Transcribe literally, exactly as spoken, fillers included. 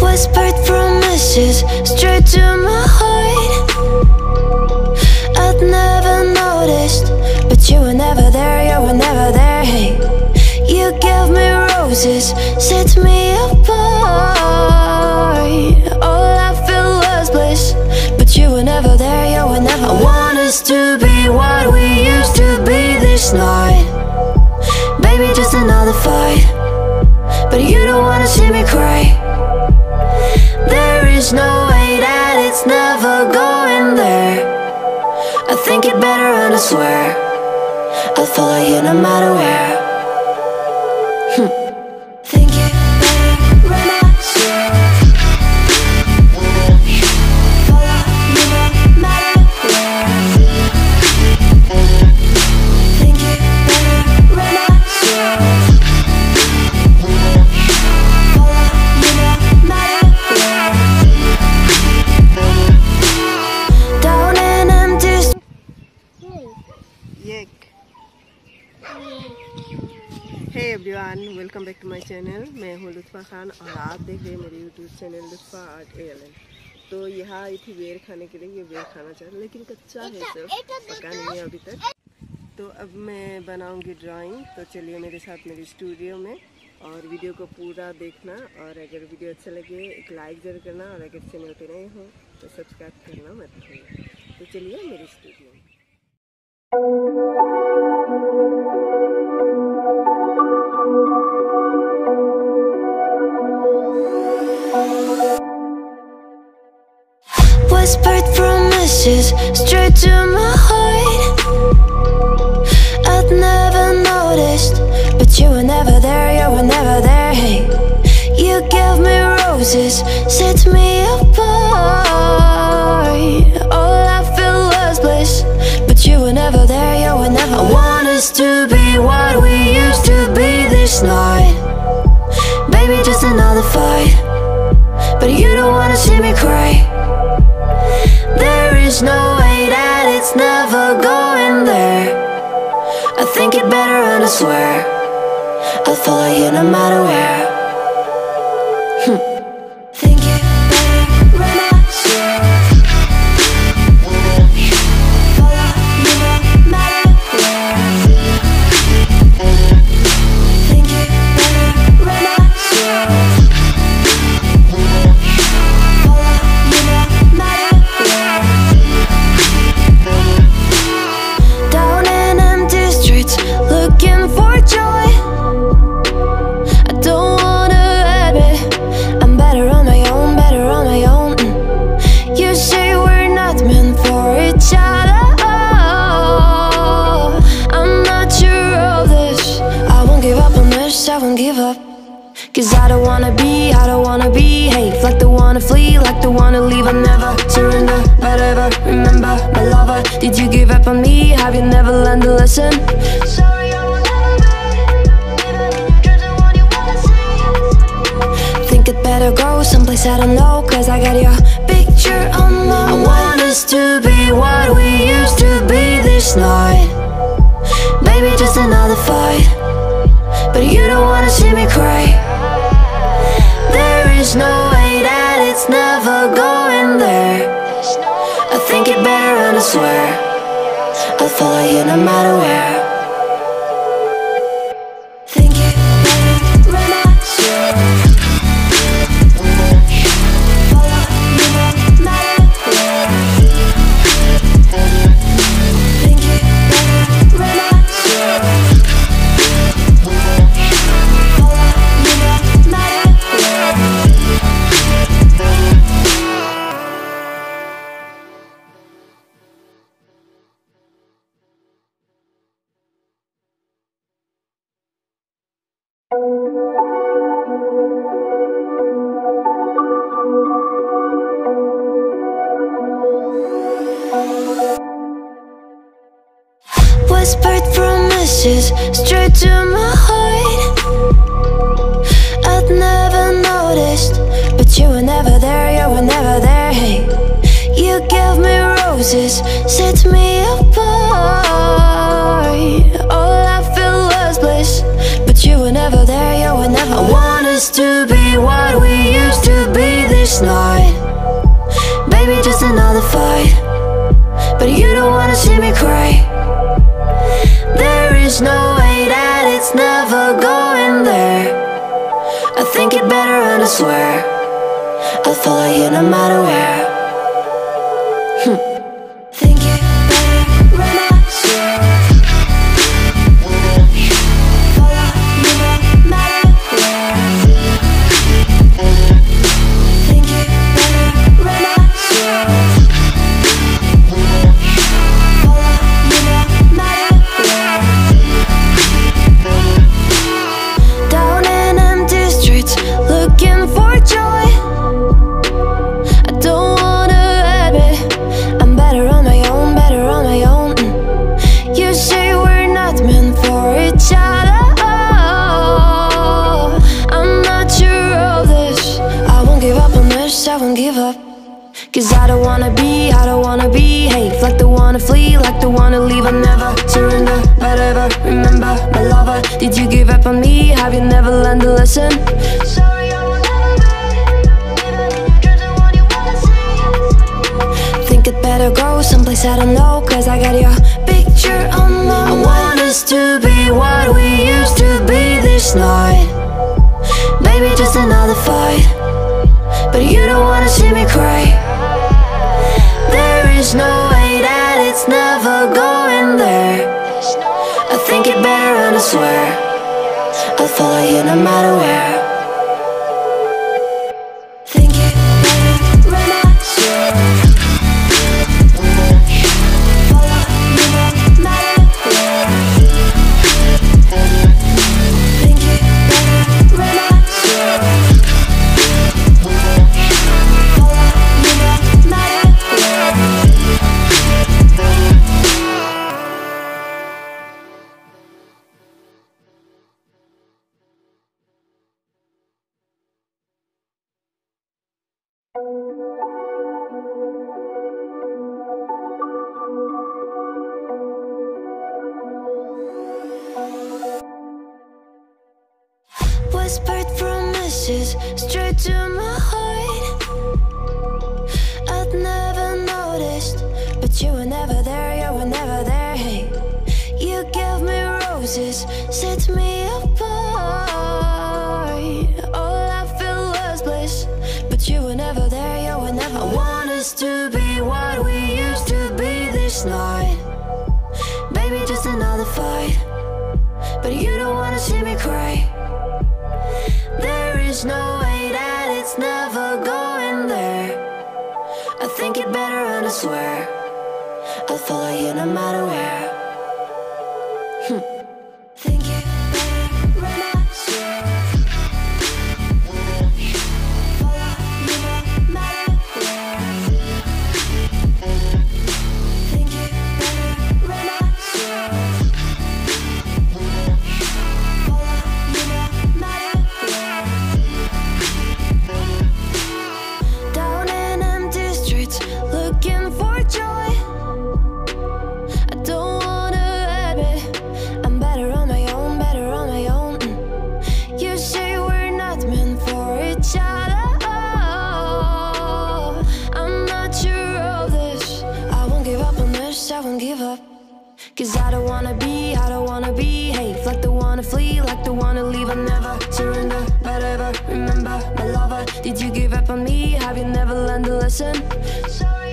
Whispered promises straight to my heart. I'd never noticed, but you were never there, you were never there. Hey, you gave me roses, set me apart. All I feel was bliss, but you were never there, you were never there. I want us to be what we used to be this night. Baby, just another fight, but you don't wanna see me cry. There is no way that it's never going there. I think it better and I swear I'll follow you no matter where. Think it better when I swear follow you no matter where. Think it better when I swear. Hey everyone, welcome back to my channel. मैं हूँ लुत्फा खान और आप देख रहे हैं मेरे YouTube channel Lutfa art A L N. तो यहाँ आई थी वेर खाने के लिए, ये वेर खाना चाह रही लेकिन कच्चा है, सब पका नहीं है अभी तक। तो अब मैं बनाऊँगी ड्राइंग, तो चलिए मेरे साथ मेरे स्टूडियो में, और वीडियो को पूरा देखना। और अगर वीडियो अच्छा लगे एक लाइक जरूर करना, और अगर चैनल पर नए हो तो सब्सक्राइब करना मत भूलिए। तो चलिए मेरे स्टूडियो में। Whispered promises straight to my heart. I'd never noticed, but you were never there, you were never there. Hey, you gave me roses, set me apart. All I feel was bliss, but you were never there, you were never there. I want us to be what we used to be this night. Baby, just another fight, but you don't wanna see me cry. There is no way that it's never going there. I think it better and I swear I'll follow you no matter where. Think it better when I swear follow you no matter where. Think it better when I swear. I won't give up, cause I don't wanna be, I don't wanna be. Hey, like the wanna flee, like the wanna leave. I never surrender, but ever remember, my lover, did you give up on me? Have you never learned a lesson? Sorry, I will never be, even if you're the one you wanna see. Think it better go someplace I don't know, cause I got your picture on my mind. I want us to be what we used to be this night. Baby, just another fight, but you don't wanna see me cry. There is no way that it's never going there. I think it better and I swear I'll follow you no matter where. Think it better when I swear follow you no matter where. Think it better when I swear. Whispered promises straight to my heart. I'd never noticed, but you were never there, you were never there. Hey, you gave me roses. roses set me apart. All I feel was bliss, but you were never there, you were never. I want us to be what we used to be this night. Baby, just another fight, but you don't wanna see me cry. There is no way that it's never going there. I think it better and I swear I'll follow you no matter where. I won't give up, cause I don't wanna be, I don't wanna be hate, like the wanna flee, like the wanna leave. I never surrender, but ever remember, my lover, did you give up on me? Have you never learned a lesson? Sorry, I will never be, even you're the one you wanna see. Think it better go someplace I don't know, cause I got your picture on my mind. I want us to be what we used to be this night. Baby, just another fight, but you don't wanna see me cry. There is no way that it's never going there. I think it better and I swear I'll follow you no matter where. Whispered promises straight to my heart. I'd never noticed, but you were never there, you were never there. Hey, you gave me roses, set me apart. All I feel was bliss, but you were never there, you were never. I want us to be what we used to be this night. Baby, just another fight, but you don't wanna see me cry. There is no way that it's never going there. I think it better and I swear I'll follow you no matter where. Cause I don't wanna be, I don't wanna be hate, like the wanna flee, like the wanna leave. I never surrender, but ever remember, my lover, did you give up on me? Have you never learned a lesson? Sorry.